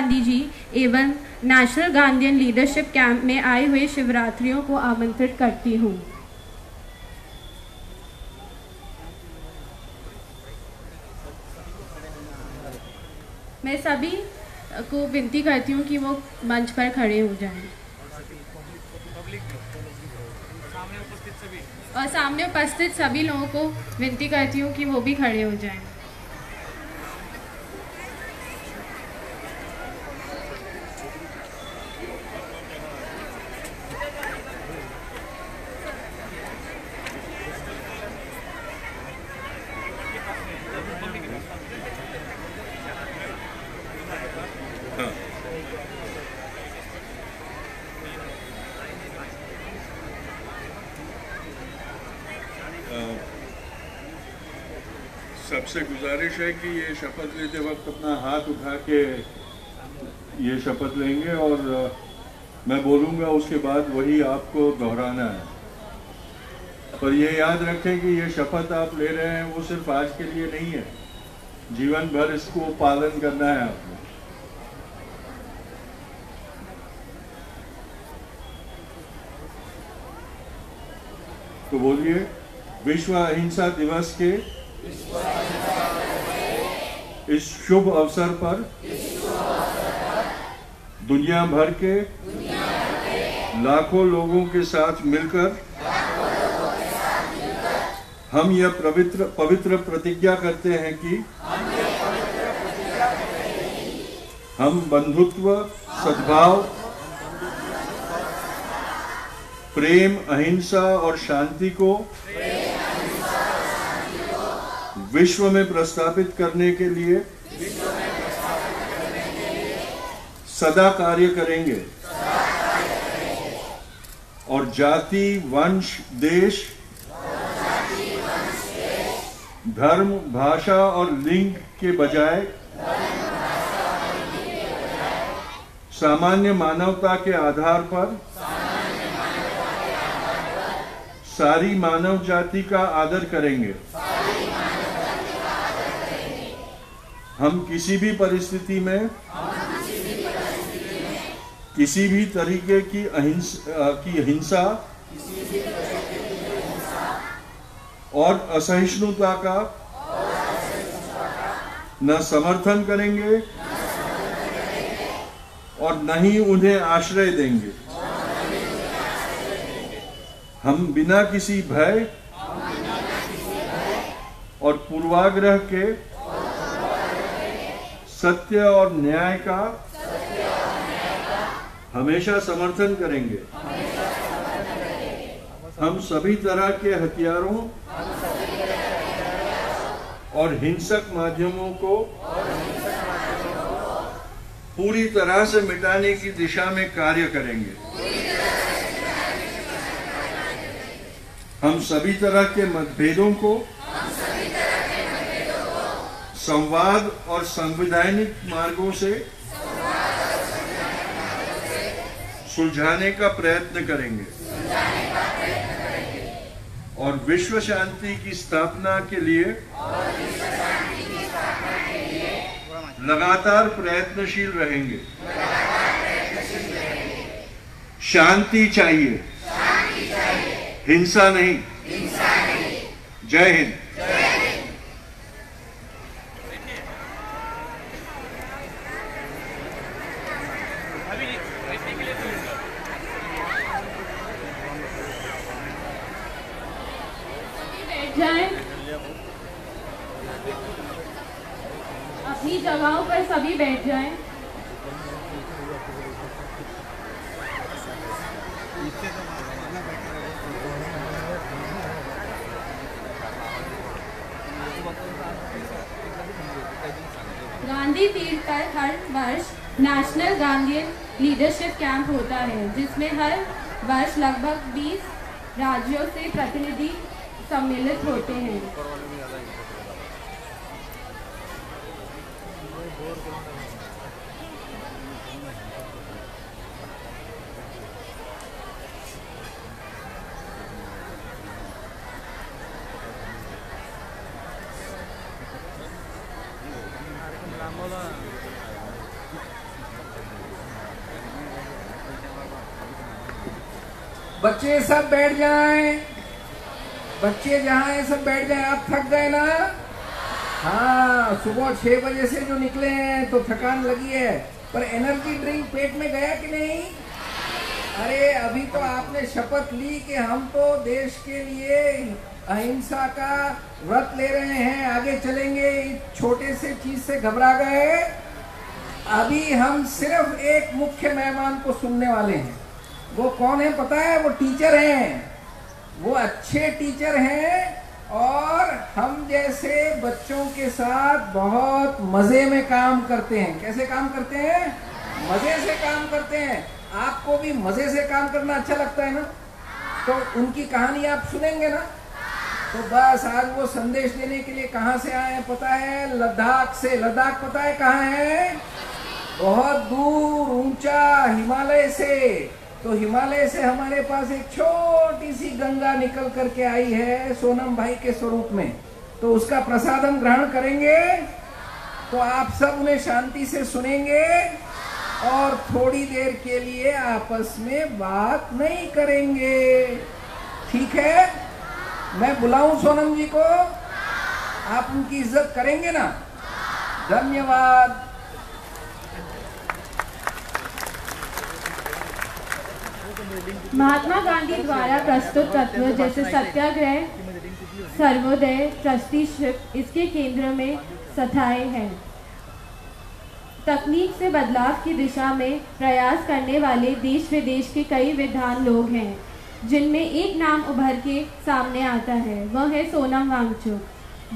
गांधी जी एवं national Gandhian leadership camp में आए हुए शिवरात्रियों को आमंत्रित करती हूँ। मैं सभी को विनती करती हूँ कि वो मंच पर खड़े हो जाएं और सामने उपस्थित सभी लोगों को विनती करती हूँ कि वो भी खड़े हो जाएं। सबसे गुजारिश है कि ये शपथ लेते वक्त अपना हाथ उठा के ये शपथ लेंगे और मैं बोलूँगा उसके बाद वही आपको दोहराना है। पर ये याद रखें कि ये शपथ आप ले रहे हैं वो सिर्फ आज के लिए नहीं है, जीवन भर इसको पालन करना है आपको। तो बोलिए, विश्व अहिंसा दिवस के इस शुभ अवसर पर दुनिया भर के लाखों लोगों के साथ मिलकर हम यह पवित्र प्रतिज्ञा करते हैं कि हम बंधुत्व, सद्भाव, प्रेम, अहिंसा और शांति को विश्व में प्रस्तावित करने के लिए सदा कार्य करेंगे और जाति, वंश, देश, धर्म, भाषा और लिंग के बजाय सामान्य मानवता के आधार पर सारी मानव जाति का आदर करेंगे। हम किसी भी परिस्थिति में किसी भी तरीके की हिंसा और असहिष्णुता का न समर्थन करेंगे और न ही उन्हें आश्रय देंगे। हम बिना किसी भय और पूर्वाग्रह के सत्य और न्याय का हमेशा समर्थन करेंगे। हम सभी तरह के हथियारों और हिंसक माध्यमों को पूरी तरह से मिटाने की दिशा में कार्य करेंगे। हम सभी तरह के मतभेदों को संवाद और संवैधानिक मार्गों से सुलझाने का प्रयत्न करेंगे और विश्व शांति की स्थापना के लिए लगातार प्रयत्नशील रहेंगे। शांति चाहिए, हिंसा नहीं। जय हिंद। अपनी जगहों पर सभी बैठ जाएं। गांधी तीर्थ पर हर वर्ष नेशनल गांधीयन लीडरशिप कैंप होता है, जिसमें हर वर्ष लगभग 20 राज्यों से प्रतिनिधि सम्मिलित होते हैं। बच्चे सब बैठ जाएं, बच्चे जहाँ हैं सब बैठ जाएं। आप थक गए ना? हाँ, सुबह 6 बजे से जो निकले हैं तो थकान लगी है, पर एनर्जी ड्रिंक पेट में गया कि नहीं? अरे अभी तो आपने शपथ ली कि हम तो देश के लिए अहिंसा का व्रत ले रहे हैं, आगे चलेंगे। इस छोटे से चीज से घबरा गए? अभी हम सिर्फ एक मुख्य मेहमान को सुनने वाले हैं। वो कौन है पता है? वो टीचर हैं। वो अच्छे टीचर हैं और हम जैसे बच्चों के साथ बहुत मजे में काम करते हैं। कैसे काम करते हैं? मजे से काम करते हैं। आपको भी मजे से काम करना अच्छा लगता है ना? तो उनकी कहानी आप सुनेंगे ना? तो बस आज वो संदेश देने के लिए कहाँ से आए हैं पता है? लद्दाख से। लद्दाख पता है कहाँ है? बहुत दूर ऊंचा हिमालय से। तो हिमालय से हमारे पास एक छोटी सी गंगा निकल करके आई है सोनम भाई के स्वरूप में। तो उसका प्रसाद हम ग्रहण करेंगे। तो आप सब उन्हें शांति से सुनेंगे और थोड़ी देर के लिए आपस में बात नहीं करेंगे, ठीक है? मैं बुलाऊं सोनम जी को? आप उनकी इज्जत करेंगे ना? धन्यवाद। महात्मा गांधी द्वारा प्रस्तुत तत्व जैसे सत्याग्रह, सर्वोदय, ट्रस्टीशिप इसके केंद्र में सथाए हैं। तकनीक से बदलाव की दिशा में प्रयास करने वाले देश विदेश के कई विद्वान लोग हैं, जिनमें एक नाम उभर के सामने आता है, वह है सोनम वांगचुक,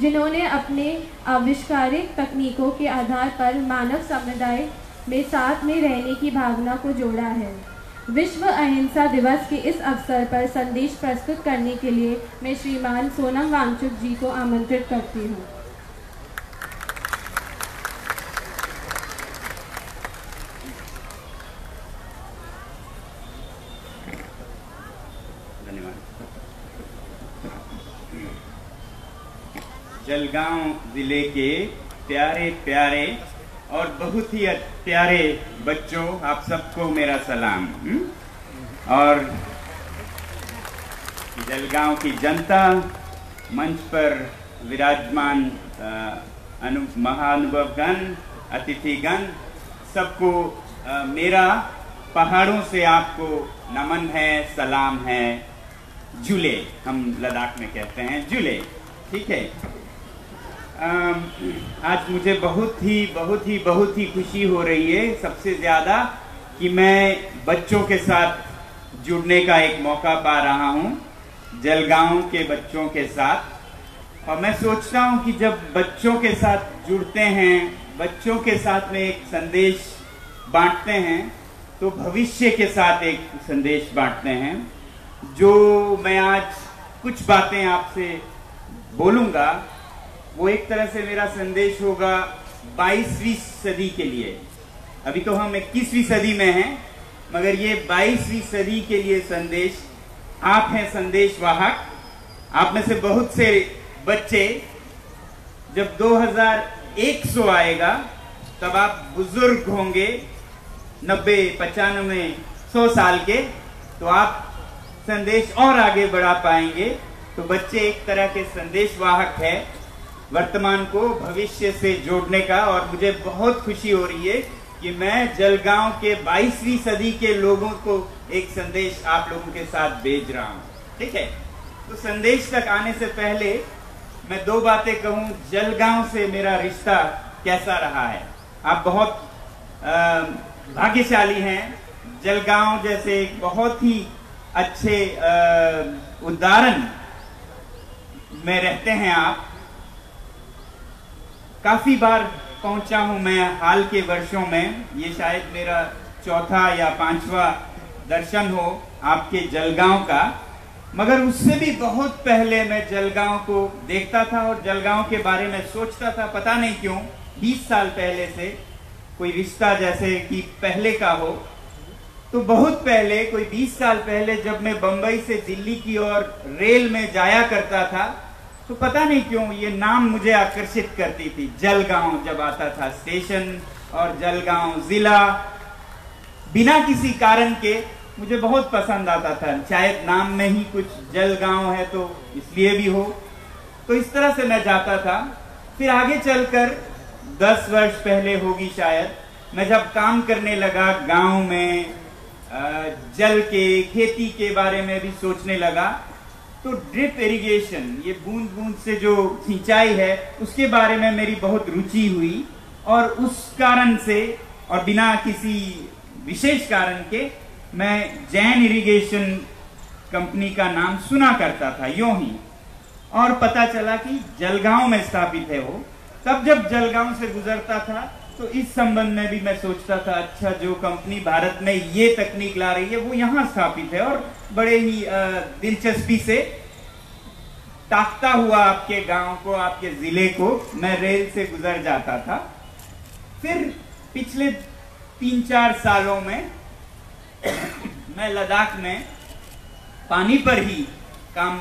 जिन्होंने अपने आविष्कारिक तकनीकों के आधार पर मानव समुदाय में साथ में रहने की भावना को जोड़ा है। विश्व अहिंसा दिवस के इस अवसर पर संदेश प्रस्तुत करने के लिए मैं श्रीमान सोनम वांगचुक जी को आमंत्रित करती हूँ। धन्यवाद। जलगांव जिले के प्यारे प्यारे और बहुत ही प्यारे बच्चों, आप सबको मेरा सलाम। और जलगांव की जनता, मंच पर विराजमान महानुभवगण, अतिथिगण, सबको मेरा पहाड़ों से आपको नमन है, सलाम है, झूले। हम लद्दाख में कहते हैं झूले, ठीक है? आज मुझे बहुत ही खुशी हो रही है, सबसे ज़्यादा कि मैं बच्चों के साथ जुड़ने का एक मौका पा रहा हूँ, जलगांव के बच्चों के साथ। और मैं सोचता हूँ कि जब बच्चों के साथ जुड़ते हैं, बच्चों के साथ में एक संदेश बांटते हैं, तो भविष्य के साथ एक संदेश बांटते हैं। जो मैं आज कुछ बातें आपसे बोलूँगा वो एक तरह से मेरा संदेश होगा 22वीं सदी के लिए। अभी तो हम 21वीं सदी में हैं, मगर ये 22वीं सदी के लिए संदेश। आप हैं संदेश वाहक। आप में से बहुत से बच्चे जब 2100 आएगा तब आप बुजुर्ग होंगे, 90, 95, 100 साल के। तो आप संदेश और आगे बढ़ा पाएंगे। तो बच्चे एक तरह के संदेश वाहक है, वर्तमान को भविष्य से जोड़ने का। और मुझे बहुत खुशी हो रही है कि मैं जलगांव के 22वीं सदी के लोगों को एक संदेश आप लोगों के साथ भेज रहा हूँ, ठीक है? तो संदेश तक आने से पहले मैं 2 बातें कहूँ। जलगांव से मेरा रिश्ता कैसा रहा है? आप बहुत भाग्यशाली हैं। जलगांव जैसे एक बहुत ही अच्छे उदाहरण में रहते हैं आप। काफ़ी बार पहुंचा हूं मैं हाल के वर्षों में। ये शायद मेरा 4वां या 5वां दर्शन हो आपके जलगांव का। मगर उससे भी बहुत पहले मैं जलगांव को देखता था और जलगांव के बारे में सोचता था, पता नहीं क्यों। 20 साल पहले से कोई रिश्ता जैसे कि पहले का हो। तो बहुत पहले, कोई 20 साल पहले, जब मैं बम्बई से दिल्ली की ओर रेल में जाया करता था, तो पता नहीं क्यों ये नाम मुझे आकर्षित करती थी। जलगांव जब आता था स्टेशन और जलगांव जिला, बिना किसी कारण के मुझे बहुत पसंद आता था। शायद नाम में ही कुछ जल गांव है तो इसलिए भी हो, तो इस तरह से मैं जाता था। फिर आगे चलकर 10 वर्ष पहले होगी शायद, मैं जब काम करने लगा गांव में, जल के खेती के बारे में भी सोचने लगा, तो ड्रिप इरिगेशन, ये बूंद बूंद से जो सिंचाई है, उसके बारे में मेरी बहुत रुचि हुई। और उस कारण से और बिना किसी विशेष कारण के मैं जैन इरिगेशन कंपनी का नाम सुना करता था यूं ही, और पता चला कि जलगांव में स्थापित है वो। तब जब जलगांव से गुजरता था तो इस संबंध में भी मैं सोचता था, अच्छा जो कंपनी भारत में ये तकनीक ला रही है वो यहाँ स्थापित है, और बड़े ही दिलचस्पी से ताकता हुआ आपके गांव को, आपके जिले को मैं रेल से गुजर जाता था। फिर पिछले 3-4 सालों में मैं लद्दाख में पानी पर ही काम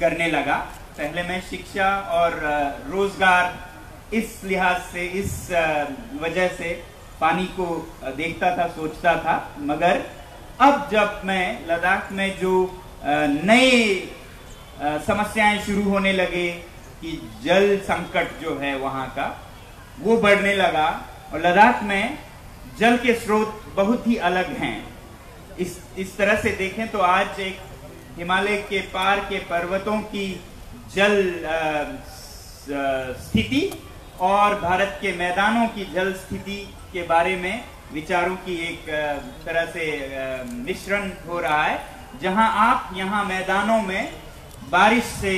करने लगा। पहले मैं शिक्षा और रोजगार इस लिहाज से, इस वजह से पानी को देखता था, सोचता था। मगर अब जब मैं लद्दाख में जो नए समस्याएं शुरू होने लगे कि जल संकट जो है वहाँ का, वो बढ़ने लगा, और लद्दाख में जल के स्रोत बहुत ही अलग हैं। इस तरह से देखें तो आज एक हिमालय के पार के पर्वतों की जल स्थिति और भारत के मैदानों की जल स्थिति के बारे में विचारों की एक तरह से मिश्रण हो रहा है, जहां आप यहां मैदानों में बारिश से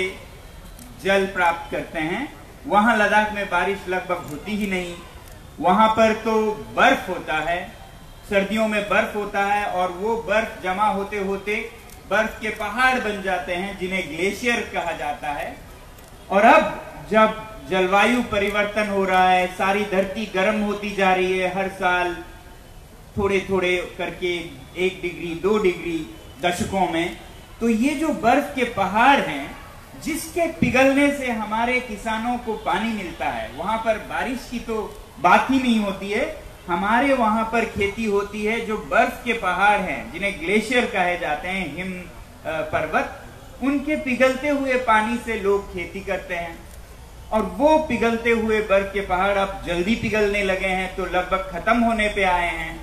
जल प्राप्त करते हैं, वहां लद्दाख में बारिश लगभग होती ही नहीं। वहां पर तो बर्फ होता है, सर्दियों में बर्फ होता है, और वो बर्फ जमा होते होते बर्फ के पहाड़ बन जाते हैं जिन्हें ग्लेशियर कहा जाता है। और अब जब जलवायु परिवर्तन हो रहा है, सारी धरती गर्म होती जा रही है, हर साल थोड़े थोड़े करके 1 डिग्री 2 डिग्री दशकों में, तो ये जो बर्फ के पहाड़ हैं जिसके पिघलने से हमारे किसानों को पानी मिलता है, वहां पर बारिश की तो बात ही नहीं होती है। हमारे वहां पर खेती होती है, जो बर्फ के पहाड़ हैं जिन्हें ग्लेशियर कहे जाते हैं, हिम पर्वत, उनके पिघलते हुए पानी से लोग खेती करते हैं, और वो पिघलते हुए बर्फ के पहाड़ अब जल्दी पिघलने लगे हैं, तो लगभग खत्म होने पे आए हैं।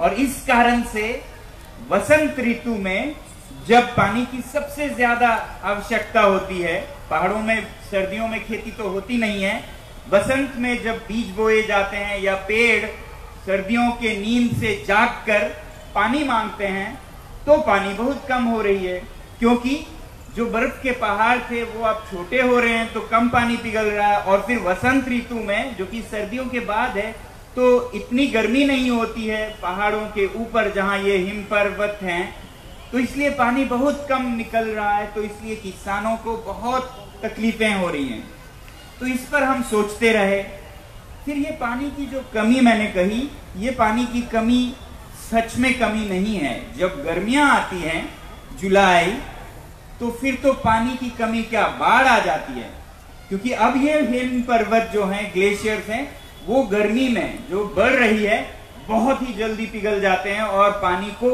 और इस कारण से वसंत ऋतु में जब पानी की सबसे ज्यादा आवश्यकता होती है, पहाड़ों में सर्दियों में खेती तो होती नहीं है, वसंत में जब बीज बोए जाते हैं या पेड़ सर्दियों के नींद से जाग कर पानी मांगते हैं, तो पानी बहुत कम हो रही है, क्योंकि जो बर्फ के पहाड़ थे वो अब छोटे हो रहे हैं, तो कम पानी पिघल रहा है। और फिर वसंत ऋतु में, जो कि सर्दियों के बाद है, तो इतनी गर्मी नहीं होती है पहाड़ों के ऊपर जहाँ ये हिम पर्वत हैं, तो इसलिए पानी बहुत कम निकल रहा है, तो इसलिए किसानों को बहुत तकलीफें हो रही हैं। तो इस पर हम सोचते रहे। फिर ये पानी की जो कमी मैंने कही, ये पानी की कमी सच में कमी नहीं है। जब गर्मियाँ आती हैं जुलाई, तो फिर तो पानी की कमी क्या, बाढ़ आ जाती है, क्योंकि अब ये हिम पर्वत जो हैं, ग्लेशियर्स हैं, वो गर्मी में जो बढ़ रही है बहुत ही जल्दी पिघल जाते हैं और पानी को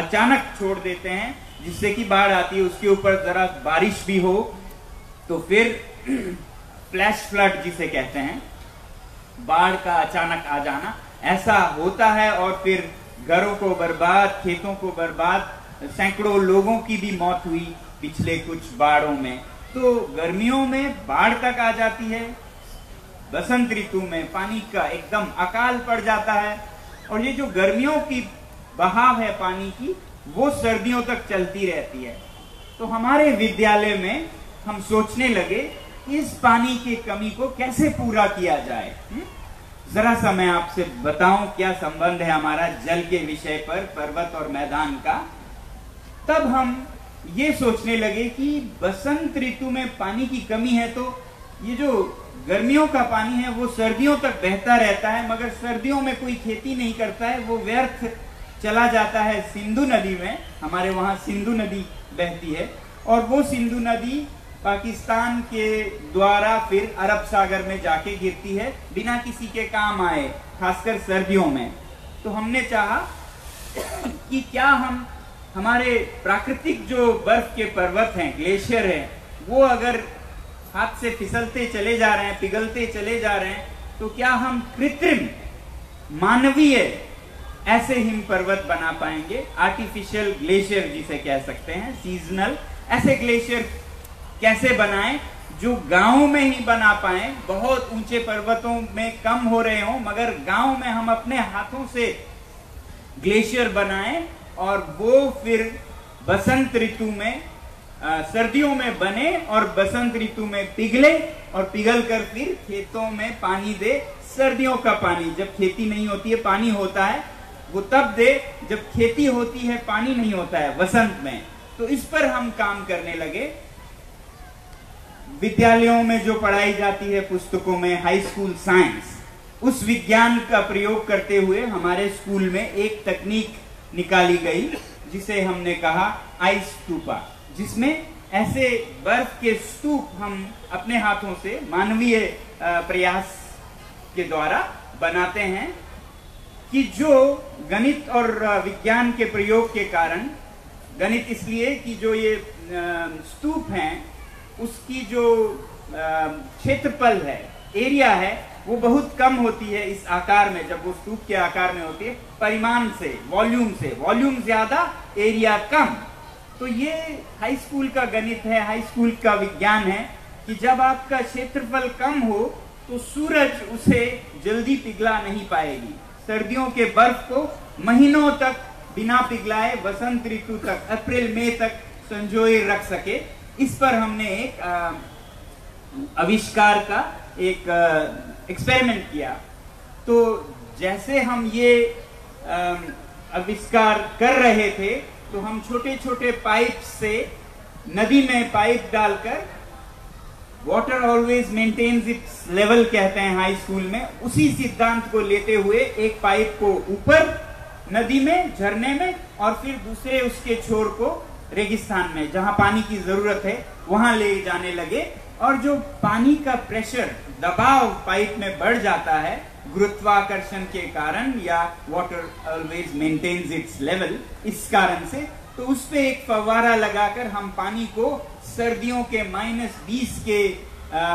अचानक छोड़ देते हैं, जिससे कि बाढ़ आती है। उसके ऊपर जरा बारिश भी हो तो फिर फ्लैश फ्लड जिसे कहते हैं, बाढ़ का अचानक आ जाना, ऐसा होता है। और फिर घरों को बर्बाद, खेतों को बर्बाद, सैकड़ों लोगों की भी मौत हुई पिछले कुछ बाढ़ों में। तो गर्मियों में बाढ़ तक आ जाती है, बसंत ऋतु में पानी का एकदम अकाल पड़ जाता है, और ये जो गर्मियों की बहाव है पानी की, वो सर्दियों तक चलती रहती है। तो हमारे विद्यालय में हम सोचने लगे इस पानी की कमी को कैसे पूरा किया जाए। जरा सा मैं आपसे बताऊं क्या संबंध है हमारा जल के विषय पर, पर्वत और मैदान का। तब हम ये सोचने लगे कि बसंत ऋतु में पानी की कमी है, तो ये जो गर्मियों का पानी है वो सर्दियों तक बहता रहता है, मगर सर्दियों में कोई खेती नहीं करता है, वो व्यर्थ चला जाता है सिंधु नदी में। हमारे वहाँ सिंधु नदी बहती है, और वो सिंधु नदी पाकिस्तान के द्वारा फिर अरब सागर में जाके गिरती है बिना किसी के काम आए, खासकर सर्दियों में। तो हमने चाहा कि क्या हम हमारे प्राकृतिक जो बर्फ के पर्वत हैं, ग्लेशियर हैं, वो अगर हाथ से फिसलते चले जा रहे हैं, पिघलते चले जा रहे हैं, तो क्या हम कृत्रिम मानवीय ऐसे हिम पर्वत बना पाएंगे? आर्टिफिशियल ग्लेशियर जिसे कह सकते हैं, सीजनल ऐसे ग्लेशियर कैसे बनाएं जो गांव में ही बना पाएं? बहुत ऊंचे पर्वतों में कम हो रहे हों, मगर गांव में हम अपने हाथों से ग्लेशियर बनाएं और वो फिर बसंत ऋतु में, सर्दियों में बने और बसंत ऋतु में पिघले और पिघलकर फिर खेतों में पानी दे। सर्दियों का पानी, जब खेती नहीं होती है पानी होता है, वो तब दे जब खेती होती है, पानी नहीं होता है वसंत में। तो इस पर हम काम करने लगे। विद्यालयों में जो पढ़ाई जाती है पुस्तकों में, हाई स्कूल साइंस, उस विज्ञान का प्रयोग करते हुए हमारे स्कूल में एक तकनीक निकाली गई जिसे हमने कहा आइस स्टूपा, जिसमें ऐसे बर्फ के स्तूप हम अपने हाथों से मानवीय प्रयास के द्वारा बनाते हैं कि जो गणित और विज्ञान के प्रयोग के कारण, गणित इसलिए कि जो ये स्तूप हैं उसकी जो क्षेत्रफल है, एरिया है, वो बहुत कम होती है इस आकार में, जब वो स्तूप के आकार में होती है, परिमाण से, वॉल्यूम ज्यादा एरिया कम। तो ये हाई स्कूल का गणित है, हाई स्कूल का विज्ञान है कि जब आपका क्षेत्रफल कम हो तो सूरज उसे जल्दी पिघला नहीं पाएगी। सर्दियों के बर्फ को महीनों तक बिना पिघलाए वसंत ऋतु तक, अप्रैल मई तक संजोए रख सके। इस पर हमने एक आविष्कार का एक एक्सपेरिमेंट किया। तो जैसे हम ये आविष्कार कर रहे थे तो हम छोटे छोटे पाइप से, नदी में पाइप डालकर, water always maintains its level कहते हैं हाई स्कूल में, उसी सिद्धांत को लेते हुए एक पाइप को ऊपर नदी में, झरने में, और फिर दूसरे उसके छोर को रेगिस्तान में जहां पानी की जरूरत है वहां ले जाने लगे। और जो पानी का प्रेशर, दबाव पाइप में बढ़ जाता है गुरुत्वाकर्षण के कारण या water always maintains its level, इस कारण से, तो उस पर एक फव्वारा लगाकर हम पानी को सर्दियों के -20 के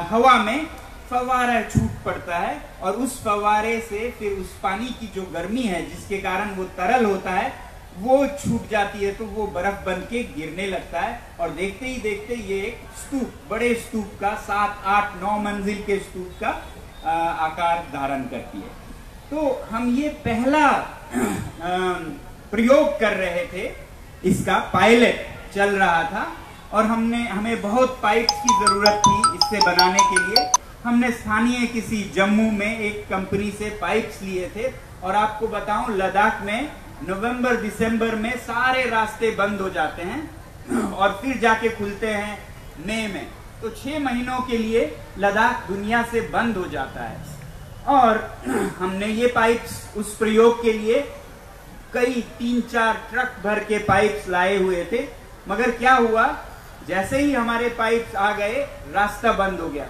हवा में फव्वारा छूट पड़ता है और उस फव्वारे से फिर उस पानी की जो गर्मी है जिसके कारण वो तरल होता है वो छूट जाती है, तो वो बर्फ बन के गिरने लगता है। और देखते ही देखते ये एक स्तूप, बड़े स्तूप का, 7, 8, 9 मंजिल के स्तूप का आकार धारण करती है। तो हम ये पहला प्रयोग कर रहे थे, इसका पायलट चल रहा था और हमें बहुत पाइप्स की जरूरत थी इससे बनाने के लिए। हमने स्थानीय किसी जम्मू में एक कंपनी से पाइप्स लिए थे और आपको बताऊं लद्दाख में नवंबर दिसंबर में सारे रास्ते बंद हो जाते हैं और फिर जाके खुलते हैं मई में, तो 6 महीनों के लिए लद्दाख दुनिया से बंद हो जाता है। और हमने ये पाइप्स उस प्रयोग के लिए कई 3-4 ट्रक भर के पाइप्स लाए हुए थे, मगर क्या हुआ, जैसे ही हमारे पाइप्स आ गए रास्ता बंद हो गया।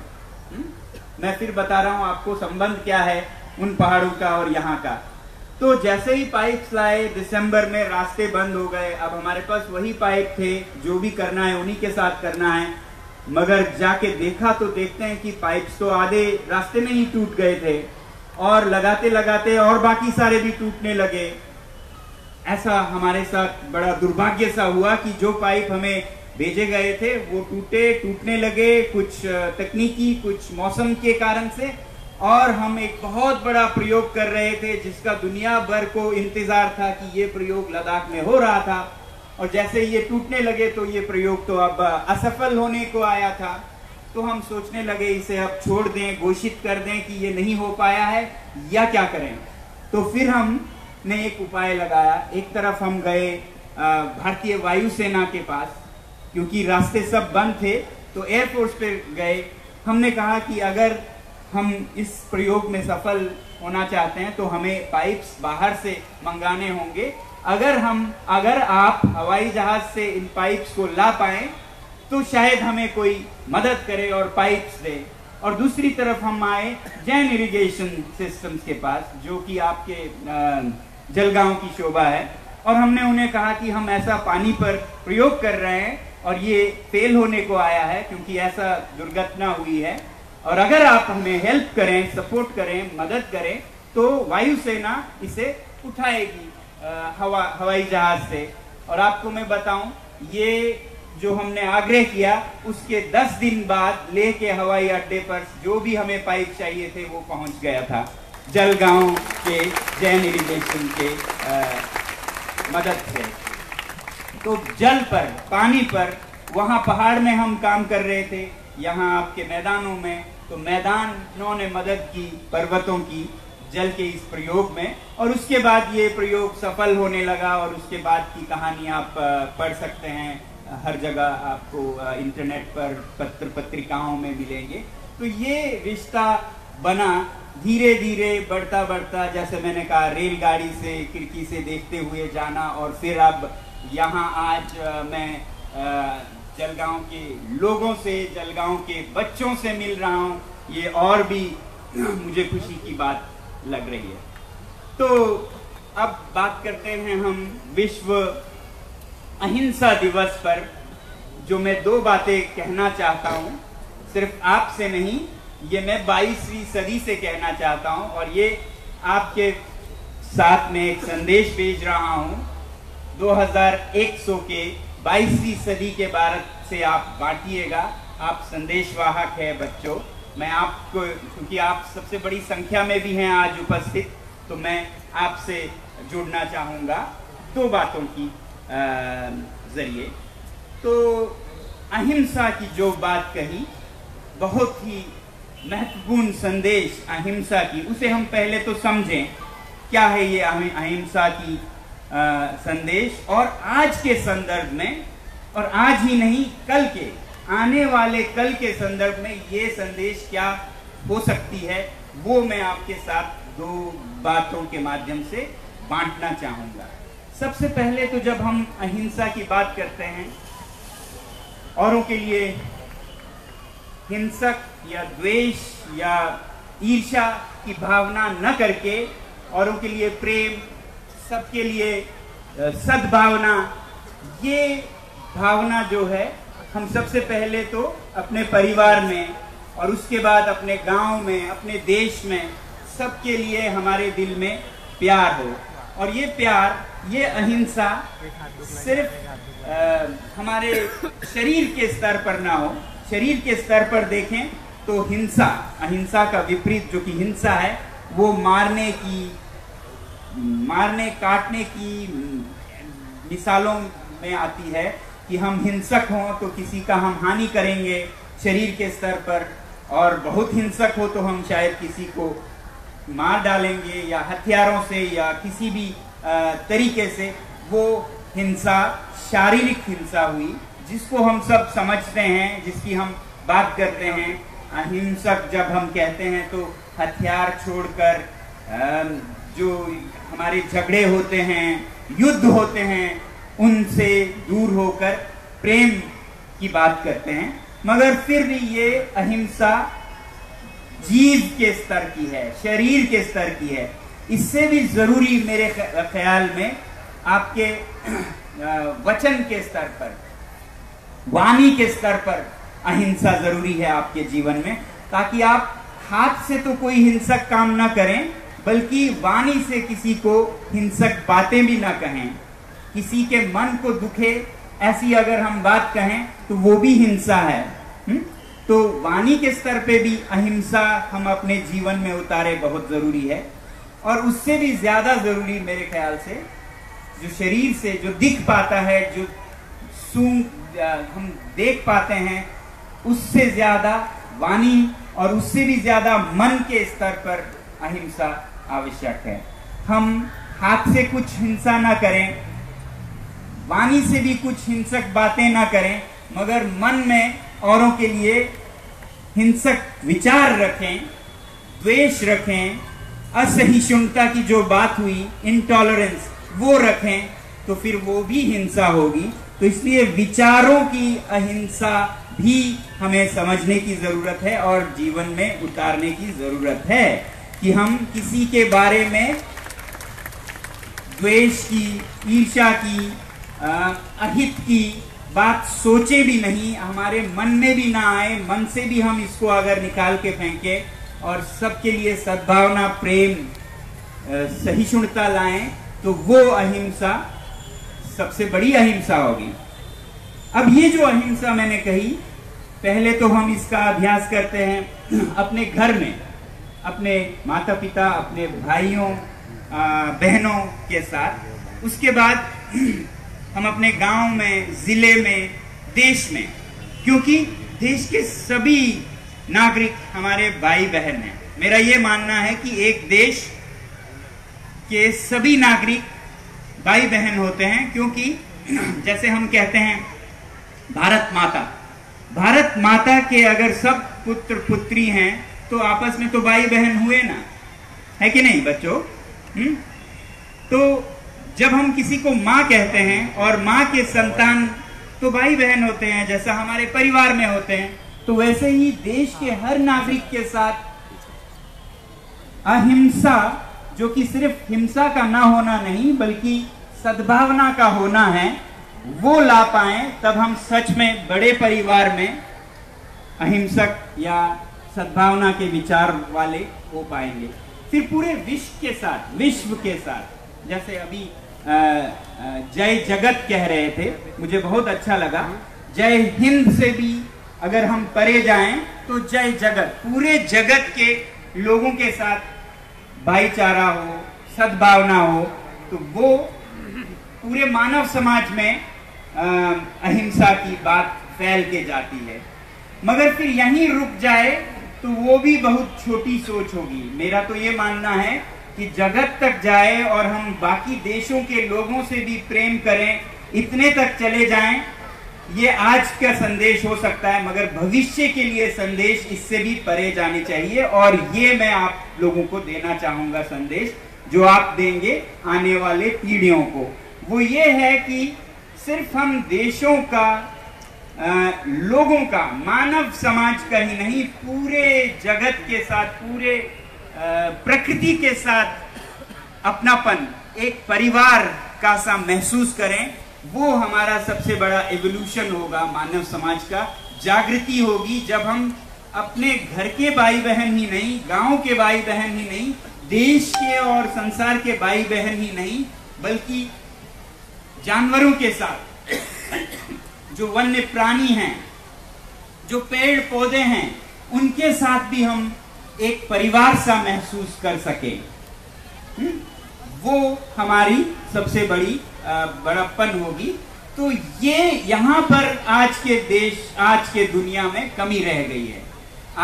मैं फिर बता रहा हूं आपको संबंध क्या है उन पहाड़ों का और यहाँ का। तो जैसे ही पाइप्स लाए दिसंबर में रास्ते बंद हो गए। अब हमारे पास वही पाइप थे, जो भी करना है उन्हीं के साथ करना है, मगर जाके देखा तो देखते हैं कि पाइप्स तो आधे रास्ते में ही टूट गए थे और लगाते लगाते और बाकी सारे भी टूटने लगे। ऐसा हमारे साथ बड़ा दुर्भाग्य सा हुआ कि जो पाइप हमें भेजे गए थे वो टूटने लगे, कुछ तकनीकी, कुछ मौसम के कारण से। और हम एक बहुत बड़ा प्रयोग कर रहे थे जिसका दुनिया भर को इंतजार था कि ये प्रयोग लद्दाख में हो रहा था, और जैसे ये टूटने लगे तो ये प्रयोग तो अब असफल होने को आया था। तो हम सोचने लगे इसे अब छोड़ दें, घोषित कर दें कि ये नहीं हो पाया है, या क्या करें। तो फिर हमने एक उपाय लगाया। एक तरफ हम गए भारतीय वायुसेना के पास, क्योंकि रास्ते सब बंद थे, तो एयरफोर्स पे गए। हमने कहा कि अगर हम इस प्रयोग में सफल होना चाहते हैं तो हमें पाइप्स बाहर से मंगाने होंगे। अगर आप हवाई जहाज से इन पाइप्स को ला पाएं तो शायद हमें कोई मदद करे और पाइप्स दे। और दूसरी तरफ हम आए जैन इरिगेशन सिस्टम्स के पास, जो कि आपके जलगांव की शोभा है। और हमने उन्हें कहा कि हम ऐसा पानी पर प्रयोग कर रहे हैं और ये फेल होने को आया है क्योंकि ऐसा दुर्घटना हुई है, और अगर आप हमें हेल्प करें, सपोर्ट करें, मदद करें तो वायुसेना इसे उठाएगी हवाई जहाज से। और आपको मैं बताऊं, ये जो हमने आग्रह किया उसके 10 दिन बाद लेह के हवाई अड्डे पर जो भी हमें पाइप चाहिए थे वो पहुंच गया था जलगांव के जैन इरिगेशन के मदद से। तो जल पर, पानी पर, वहाँ पहाड़ में हम काम कर रहे थे, यहाँ आपके मैदानों में, तो मैदानों ने मदद की, पर्वतों की, जल के इस प्रयोग में। और उसके बाद ये प्रयोग सफल होने लगा और उसके बाद की कहानी आप पढ़ सकते हैं, हर जगह आपको इंटरनेट पर, पत्र पत्रिकाओं में मिलेंगे। तो ये रिश्ता बना धीरे धीरे, बढ़ता बढ़ता, जैसे मैंने कहा रेलगाड़ी से खिड़की से देखते हुए जाना, और फिर अब यहाँ आज मैं जलगांव के लोगों से, जलगांव के बच्चों से मिल रहा हूँ, ये और भी मुझे खुशी की बात लग रही है। तो अब बात करते हैं हम विश्व अहिंसा दिवस पर, जो मैं दो बातें कहना चाहता हूँ, सिर्फ आपसे नहीं, ये मैं 22वीं सदी से कहना चाहता हूँ और ये आपके साथ में एक संदेश भेज रहा हूँ। 2100 के 22वीं सदी के भारत से आप बांटिएगा, आप संदेशवाहक है बच्चों। मैं आपको, क्योंकि आप सबसे बड़ी संख्या में भी हैं आज उपस्थित, तो मैं आपसे जुड़ना चाहूँगा दो बातों की जरिए। तो अहिंसा की जो बात कही, बहुत ही महत्वपूर्ण संदेश अहिंसा की, उसे हम पहले तो समझें क्या है ये अहिंसा की संदेश, और आज के संदर्भ में, और आज ही नहीं कल के, आने वाले कल के संदर्भ में ये संदेश क्या हो सकती है, वो मैं आपके साथ दो बातों के माध्यम से बांटना चाहूँगा। सबसे पहले तो जब हम अहिंसा की बात करते हैं, औरों के लिए हिंसक या द्वेष या ईर्ष्या की भावना न करके औरों के लिए प्रेम, सबके लिए सद्भावना, ये भावना जो है हम सबसे पहले तो अपने परिवार में और उसके बाद अपने गांव में, अपने देश में, सबके लिए हमारे दिल में प्यार हो। और ये प्यार, ये अहिंसा सिर्फ हमारे शरीर के स्तर पर ना हो। शरीर के स्तर पर देखें तो हिंसा, अहिंसा का विपरीत जो कि हिंसा है, वो मारने की, मारने काटने की मिसालों में आती है कि हम हिंसक हों तो किसी का हम हानि करेंगे शरीर के स्तर पर, और बहुत हिंसक हो तो हम शायद किसी को मार डालेंगे या हथियारों से या किसी भी तरीके से। वो हिंसा शारीरिक हिंसा हुई जिसको हम सब समझते हैं, जिसकी हम बात करते हैं। अहिंसक जब हम कहते हैं तो हथियार छोड़कर जो हमारे झगड़े होते हैं, युद्ध होते हैं, उनसे दूर होकर प्रेम की बात करते हैं। मगर फिर भी ये अहिंसा जीव के स्तर की है, शरीर के स्तर की है। इससे भी ज़रूरी मेरे ख्याल में आपके वचन के स्तर पर, वाणी के स्तर पर अहिंसा जरूरी है आपके जीवन में, ताकि आप हाथ से तो कोई हिंसक काम ना करें, बल्कि वाणी से किसी को हिंसक बातें भी ना कहें। किसी के मन को दुखे ऐसी अगर हम बात कहें तो वो भी हिंसा है। तो वाणी के स्तर पे भी अहिंसा हम अपने जीवन में उतारे, बहुत ज़रूरी है। और उससे भी ज़्यादा ज़रूरी मेरे ख्याल से जो शरीर से जो दिख पाता है, जो हम देख पाते हैं, उससे ज़्यादा वाणी और उससे भी ज़्यादा मन के स्तर पर अहिंसा आवश्यक है। हम हाथ से कुछ हिंसा ना करें, वाणी से भी कुछ हिंसक बातें ना करें, मगर मन में औरों के लिए हिंसक विचार रखें, द्वेष रखें, असहिष्णुता की जो बात हुई, इंटॉलरेंस, वो रखें, तो फिर वो भी हिंसा होगी। तो इसलिए विचारों की अहिंसा भी हमें समझने की ज़रूरत है और जीवन में उतारने की ज़रूरत है कि हम किसी के बारे में द्वेष की, ईर्ष्या की, अहित की बात सोचे भी नहीं, हमारे मन में भी ना आए, मन से भी हम इसको अगर निकाल के फेंके और सबके लिए सद्भावना, प्रेम, सहिष्णुता लाएं तो वो अहिंसा सबसे बड़ी अहिंसा होगी। अब ये जो अहिंसा मैंने कही, पहले तो हम इसका अभ्यास करते हैं अपने घर में, अपने माता पिता, अपने भाइयों बहनों के साथ। उसके बाद हम अपने गांव में, जिले में, देश में, क्योंकि देश के सभी नागरिक हमारे भाई बहन हैं। मेरा ये मानना है कि एक देश के सभी नागरिक भाई बहन होते हैं, क्योंकि जैसे हम कहते हैं भारत माता, भारत माता के अगर सब पुत्र पुत्री हैं तो आपस में तो भाई बहन हुए ना, है कि नहीं बच्चों? तो जब हम किसी को माँ कहते हैं और माँ के संतान तो भाई बहन होते हैं, जैसा हमारे परिवार में होते हैं, तो वैसे ही देश के हर नागरिक के साथ अहिंसा, जो कि सिर्फ हिंसा का ना होना नहीं बल्कि सद्भावना का होना है, वो ला पाए, तब हम सच में बड़े परिवार में अहिंसक या सद्भावना के विचार वाले हो पाएंगे। फिर पूरे विश्व के साथ, जैसे अभी जय जगत कह रहे थे, मुझे बहुत अच्छा लगा। जय हिंद से भी अगर हम परे जाएं तो जय जगत, पूरे जगत के लोगों के साथ भाईचारा हो, सद्भावना हो, तो वो पूरे मानव समाज में अहिंसा की बात फैल के जाती है। मगर फिर यहीं रुक जाए तो वो भी बहुत छोटी सोच होगी। मेरा तो ये मानना है कि जगत तक जाए और हम बाकी देशों के लोगों से भी प्रेम करें, इतने तक चले जाएं, ये आज का संदेश हो सकता है, मगर भविष्य के लिए संदेश इससे भी परे जाने चाहिए। और ये मैं आप लोगों को देना चाहूँगा संदेश, जो आप देंगे आने वाले पीढ़ियों को, वो ये है कि सिर्फ हम देशों का, लोगों का, मानव समाज का ही नहीं, पूरे जगत के साथ, पूरे प्रकृति के साथ अपनापन, एक परिवार का सा महसूस करें। वो हमारा सबसे बड़ा एवोल्यूशन होगा मानव समाज का, जागृति होगी, जब हम अपने घर के भाई बहन ही नहीं, गांव के भाई बहन ही नहीं, देश के और संसार के भाई बहन ही नहीं, बल्कि जानवरों के साथ, जो वन्य प्राणी हैं, जो पेड़ पौधे हैं, उनके साथ भी हम एक परिवार सा महसूस कर सके। वो हमारी सबसे बड़ी बड़प्पन होगी। तो ये यहाँ पर आज के देश, आज के दुनिया में कमी रह गई है।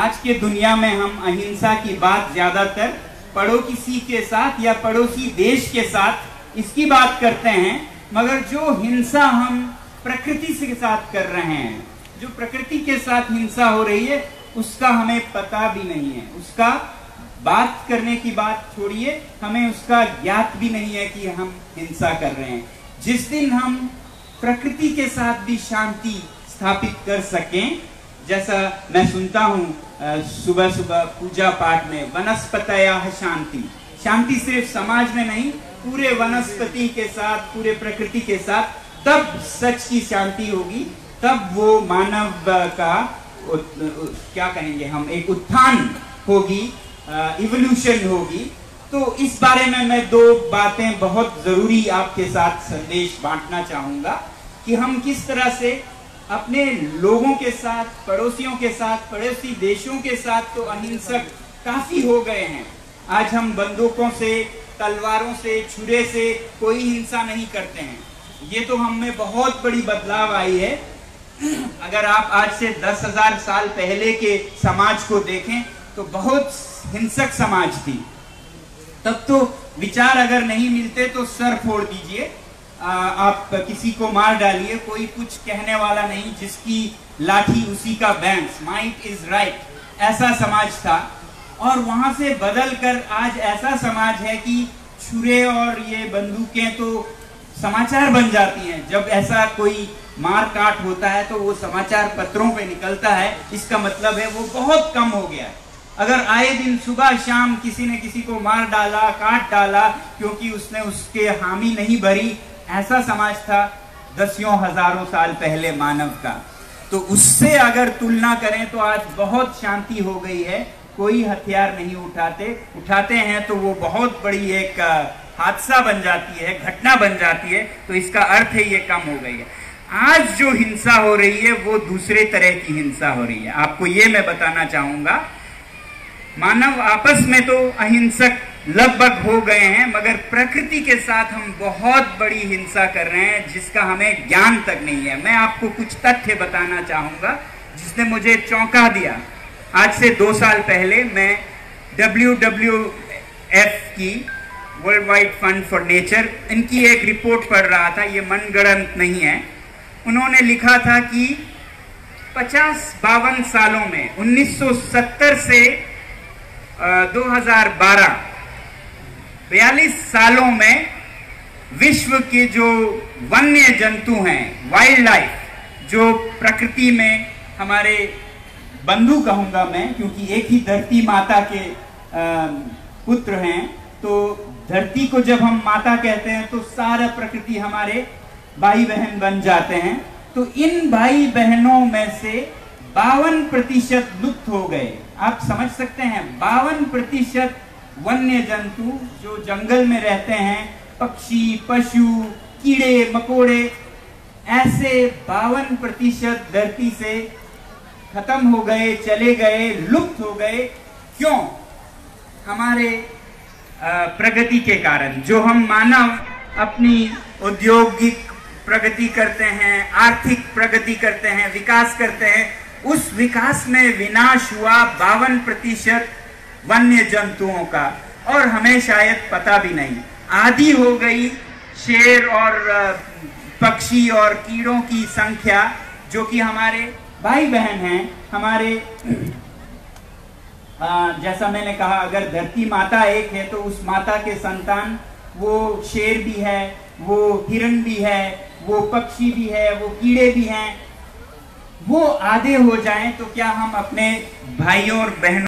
आज के दुनिया में हम अहिंसा की बात ज्यादातर पड़ोसी के साथ या पड़ोसी देश के साथ इसकी बात करते हैं, मगर जो हिंसा हम प्रकृति के साथ कर रहे हैं, जो प्रकृति के साथ हिंसा हो रही है, उसका हमें पता भी नहीं है। उसका बात करने की बात छोड़िए, हमें उसका ज्ञात भी नहीं है कि हम हिंसा कर रहे हैं। जिस दिन हम प्रकृति के साथ भी शांति स्थापित कर सकें, जैसा मैं सुनता हूँ सुबह सुबह पूजा पाठ में, वनस्पतयः शांति, शांति सिर्फ समाज में नहीं, पूरे वनस्पति के साथ, पूरे प्रकृति के साथ, तब सच की शांति होगी, तब वो मानव का क्या कहेंगे हम, एक उत्थान होगी, इवोल्यूशन होगी। तो इस बारे में मैं दो बातें बहुत जरूरी आपके साथ संदेश बांटना चाहूँगा कि हम किस तरह से अपने लोगों के साथ, पड़ोसियों के साथ, पड़ोसी देशों के साथ तो अहिंसक काफी हो गए हैं। आज हम बंदूकों से, तलवारों से, छुरे से कोई हिंसा नहीं करते हैं। ये तो हम में बहुत बड़ी बदलाव आई है। अगर आप आज से 10,000 साल पहले के समाज को देखें तो बहुत हिंसक समाज थी। तब तो विचार अगर नहीं मिलते तो सर फोड़ दीजिए, आप किसी को मार डालिए, कोई कुछ कहने वाला नहीं, जिसकी लाठी उसी का बैंस, माइट इज राइट, ऐसा समाज था। और वहां से बदल कर आज ऐसा समाज है कि छुरे और ये बंदूकें तो समाचार बन जाती हैं। जब ऐसा कोई मार काट होता है तो वो समाचार पत्रों पे निकलता है, इसका मतलब है वो बहुत कम हो गया है। अगर आए दिन सुबह शाम किसी ने किसी को मार डाला, काट डाला, क्योंकि उसने उसके हामी नहीं भरी, ऐसा समाज था दसियों हजारों साल पहले मानव का। तो उससे अगर तुलना करें तो आज बहुत शांति हो गई है, कोई हथियार नहीं उठाते हैं तो वो बहुत बड़ी एक हादसा बन जाती है, घटना बन जाती है। तो इसका अर्थ है ये कम हो गई है। आज जो हिंसा हो रही है वो दूसरे तरह की हिंसा हो रही है। आपको ये मैं बताना चाहूंगा, मानव आपस में तो अहिंसक लगभग हो गए हैं, मगर प्रकृति के साथ हम बहुत बड़ी हिंसा कर रहे हैं जिसका हमें ज्ञान तक नहीं है। मैं आपको कुछ तथ्य बताना चाहूंगा जिसने मुझे चौंका दिया। आज से 2 साल पहले मैं WWF की, World Wide Fund for Nature, इनकी एक रिपोर्ट पढ़ रहा था। ये मनगढ़ंत नहीं है। उन्होंने लिखा था कि 50-52 सालों में 1970 से 2012 42 सालों में विश्व के जो वन्य जंतु हैं, वाइल्ड लाइफ, जो प्रकृति में हमारे बंधु कहूँगा मैं, क्योंकि एक ही धरती माता के पुत्र हैं, तो धरती को जब हम माता कहते हैं तो सारा प्रकृति हमारे भाई बहन बन जाते हैं। तो इन भाई बहनों में से 52% लुप्त हो गए। आप समझ सकते हैं, 52% वन्य जंतु जो जंगल में रहते हैं, पक्षी, पशु, कीड़े मकोड़े, ऐसे 52% धरती से खत्म हो गए, चले गए, लुप्त हो गए। क्यों? हमारे प्रगति के कारण। जो हम मानव अपनी औद्योगिक प्रगति करते हैं, आर्थिक प्रगति करते हैं, विकास करते हैं, उस विकास में विनाश हुआ 52% वन्य जंतुओं का, और हमें शायद पता भी नहीं। आधी हो गई शेर और पक्षी और कीड़ों की संख्या, जो कि हमारे भाई बहन हैं, हमारे जैसा मैंने कहा, अगर धरती माता एक है तो उस माता के संतान वो शेर भी है, वो हिरण भी है, वो पक्षी भी है, वो कीड़े भी हैं। वो आधे हो जाएं तो क्या हम अपने भाइयों और बहनों